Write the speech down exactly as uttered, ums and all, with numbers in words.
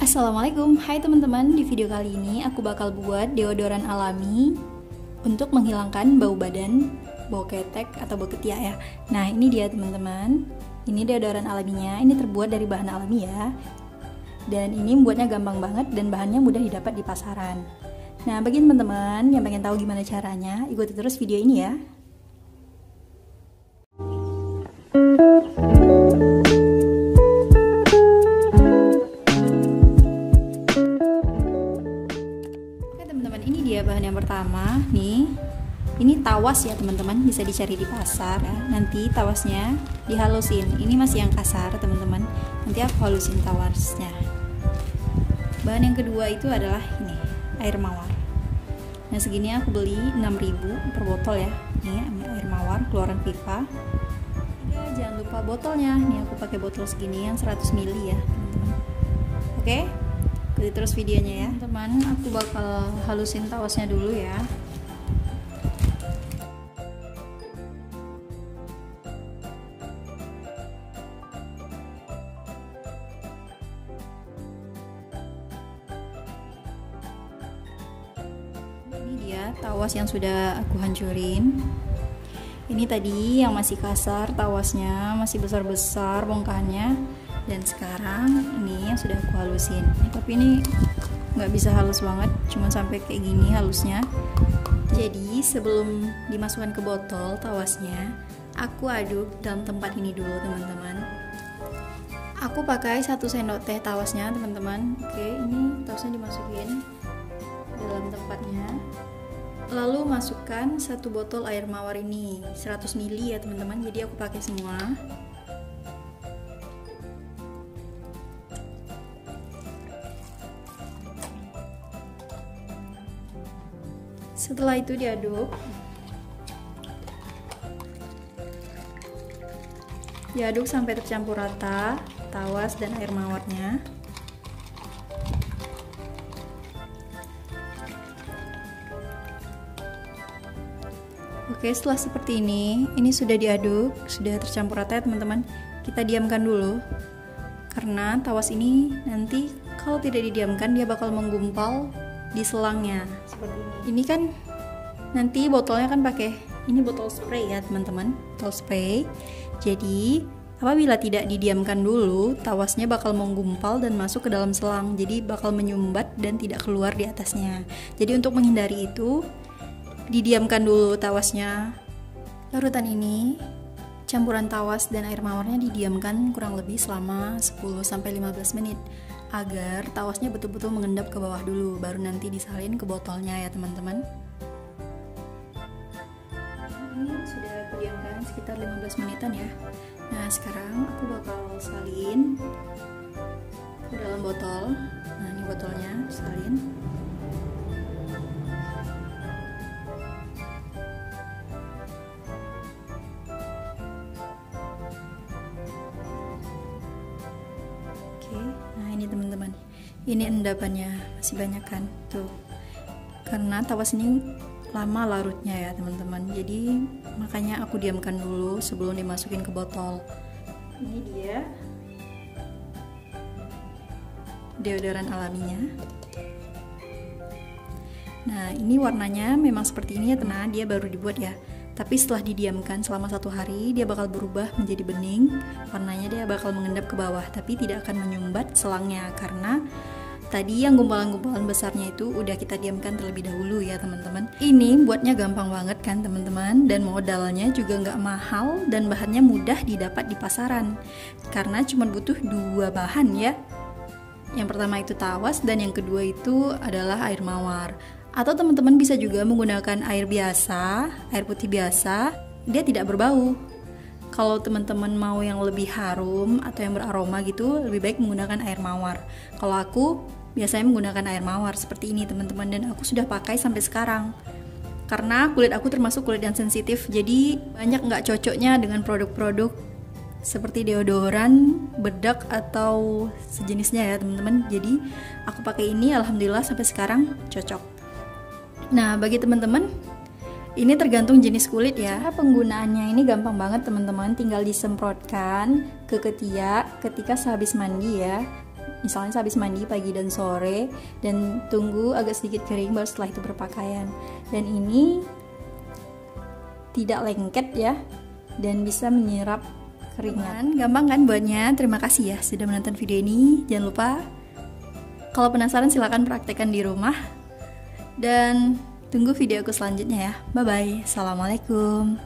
Assalamualaikum, hai teman-teman. Di video kali ini aku bakal buat deodoran alami untuk menghilangkan bau badan, bau ketek atau bau ketiak ya. Nah ini dia teman-teman, ini deodoran alaminya, ini terbuat dari bahan alami ya. Dan ini membuatnya gampang banget dan bahannya mudah didapat di pasaran. Nah bagi teman-teman yang pengen tahu gimana caranya, ikuti terus video ini ya. Bahan yang pertama nih, ini tawas ya teman-teman, bisa dicari di pasar ya. Nanti tawasnya dihalusin, ini masih yang kasar teman-teman, nanti aku halusin tawasnya. Bahan yang kedua itu adalah ini, air mawar. Nah segini aku beli enam ribu per botol ya. Ini air mawar keluaran Viva ya, jangan lupa botolnya, ini aku pakai botol segini yang seratus mililiter ya teman-teman. Oke, jadi terus videonya ya teman, aku bakal halusin tawasnya dulu ya. Ini dia tawas yang sudah aku hancurin. Ini tadi yang masih kasar tawasnya, masih besar-besar bongkahannya. Dan sekarang ini yang sudah aku halusin, tapi ini nggak bisa halus banget, cuma sampai kayak gini halusnya. Jadi sebelum dimasukkan ke botol tawasnya, aku aduk dalam tempat ini dulu teman-teman. Aku pakai satu sendok teh tawasnya teman-teman. Oke, ini tawasnya dimasukin dalam tempatnya, lalu masukkan satu botol air mawar ini seratus mililiter ya teman-teman, jadi aku pakai semua. Setelah itu diaduk, diaduk sampai tercampur rata tawas dan air mawarnya. Oke, setelah seperti ini, ini sudah diaduk, sudah tercampur rata ya teman-teman. Kita diamkan dulu, karena tawas ini nanti kalau tidak didiamkan dia bakal menggumpal di selangnya seperti ini. Ini kan nanti botolnya kan pakai ini botol spray ya teman-teman, botol spray. Jadi apabila tidak didiamkan dulu, tawasnya bakal menggumpal dan masuk ke dalam selang, jadi bakal menyumbat dan tidak keluar di atasnya. Jadi untuk menghindari itu, didiamkan dulu tawasnya. Larutan ini, campuran tawas dan air mawarnya didiamkan kurang lebih selama sepuluh sampai lima belas menit agar tawasnya betul-betul mengendap ke bawah dulu, baru nanti disalin ke botolnya ya teman-teman. Ini sudah aku diamkan sekitar lima belas menitan ya. Nah sekarang aku bakal salin ke dalam botol. Nah ini botolnya, salin. Ini teman-teman, ini endapannya masih banyak kan tuh, karena tawas ini lama larutnya ya teman-teman, jadi makanya aku diamkan dulu sebelum dimasukin ke botol. Ini dia deodoran alaminya. Nah ini warnanya memang seperti ini ya teman, dia baru dibuat ya, tapi setelah didiamkan selama satu hari dia bakal berubah menjadi bening, warnanya dia bakal mengendap ke bawah tapi tidak akan menyumbat selangnya, karena tadi yang gumpalan-gumpalan besarnya itu udah kita diamkan terlebih dahulu ya teman-teman. Ini buatnya gampang banget kan teman-teman, dan modalnya juga nggak mahal dan bahannya mudah didapat di pasaran, karena cuma butuh dua bahan ya. Yang pertama itu tawas dan yang kedua itu adalah air mawar. Atau teman-teman bisa juga menggunakan air biasa, air putih biasa, dia tidak berbau. Kalau teman-teman mau yang lebih harum atau yang beraroma gitu, lebih baik menggunakan air mawar. Kalau aku biasanya menggunakan air mawar seperti ini teman-teman, dan aku sudah pakai sampai sekarang. Karena kulit aku termasuk kulit yang sensitif, jadi banyak nggak cocoknya dengan produk-produk seperti deodoran, bedak atau sejenisnya ya teman-teman. Jadi aku pakai ini, alhamdulillah sampai sekarang cocok. Nah bagi teman-teman, ini tergantung jenis kulit ya. Cara penggunaannya ini gampang banget teman-teman, tinggal disemprotkan ke ketiak ketika sehabis mandi ya. Misalnya habis mandi pagi dan sore, dan tunggu agak sedikit kering baru setelah itu berpakaian. Dan ini tidak lengket ya, dan bisa menyerap keringat. Gampang kan buatnya? Terima kasih ya sudah menonton video ini. Jangan lupa, kalau penasaran silahkan praktekkan di rumah. Dan tunggu videoku selanjutnya ya. Bye bye. Assalamualaikum.